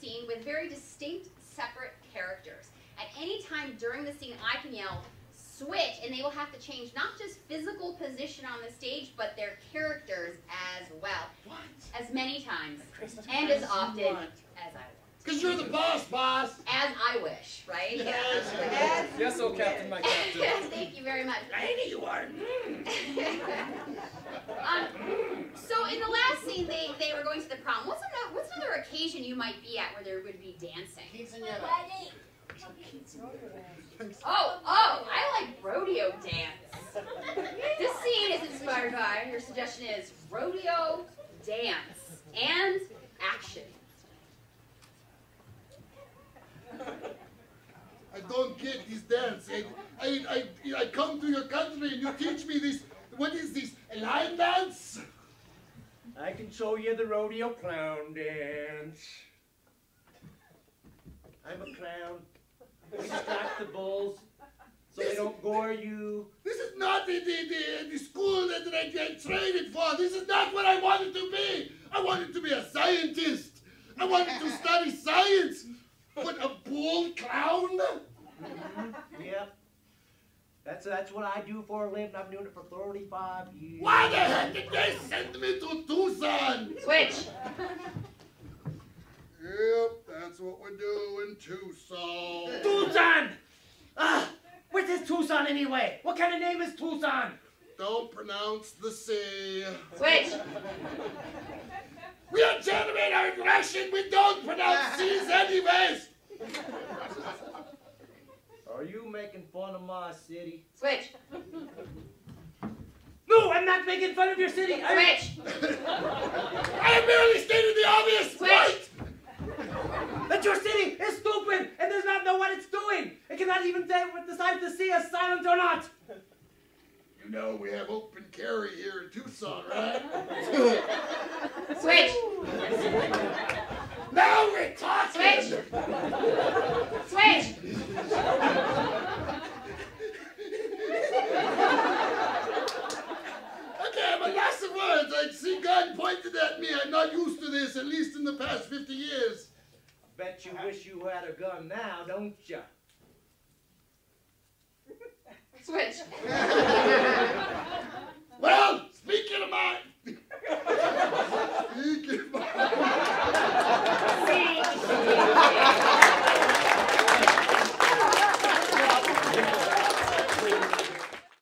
scene with very distinct, separate characters. At any time during the scene, I can yell, switch, and they will have to change not just physical position on the stage, but their characters as well. What? As many times and as often as I want. Because you're the boss, boss! As I wish, right? Yes, yeah. Yes, oh Captain, my Captain. Thank you very much. Lady, you are. So in the last scene, they were going to the prom. What's another occasion you might be at where there would be dancing? Quinceañera. Oh, I like rodeo dance. This scene is inspired by, your suggestion is, rodeo, dance, and action. I don't get this dance. I come to your country and you teach me this. What is this, a line dance? I can show you the rodeo clown dance. I'm a clown. We distract the bulls so they don't gore you. This is not the school that I trained for. This is not what I wanted to be. I wanted to be a scientist. I wanted to study science. What, a bull clown? Mm-hmm. Yeah. That's what I do for a living. I've been doing it for 35 years. Why the heck did they send me to Tucson? Switch. Yep, that's what we do in Tucson. Tucson! What is Tucson anyway? What kind of name is Tucson? Don't pronounce the C. Switch! We are gentlemen are in Russian. We don't pronounce C's anyways! Are you making fun of my city? Switch! No, I'm not making fun of your city! Switch! I merely stated the obvious! Switch! What? That your city is stupid and does not know what it's doing. It cannot even decide to see us silent or not. You know we have open carry here in Tucson, right? Switch. Now we're talking. Switch. Switch. Okay, I'm a loss of words. I see God pointed at me. I'm not used to this, at least in the past 50 years. Bet you wish you had a gun now, don't ya? Switch.